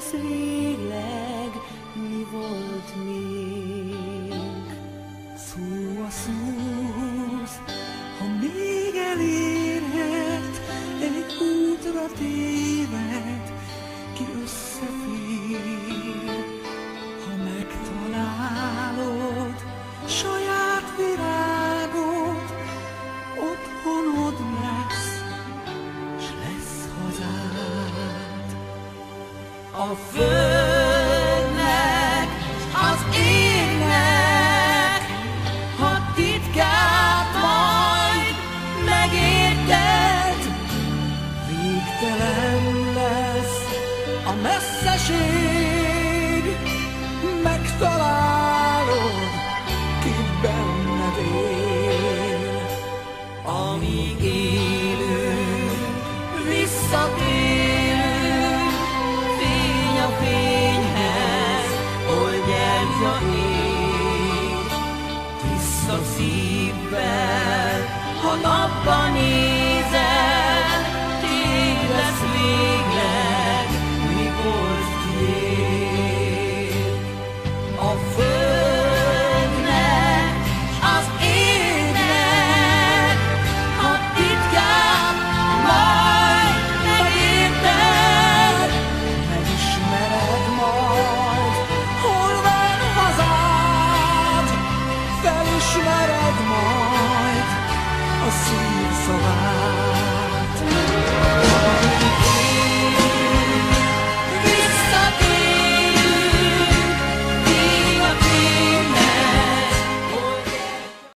lesz végleg, mi volt még? Fú a szóhoz, ha még elérhet, egy útra téved, ki összefér. Ha megtalálod saját virágod, otthonod lesz, s lesz hazád. A földnek, az égnek, ha titkát majd megérted, végtelen lesz a messzeség.